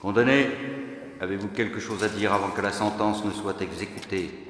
Condamné, avez-vous quelque chose à dire avant que la sentence ne soit exécutée ?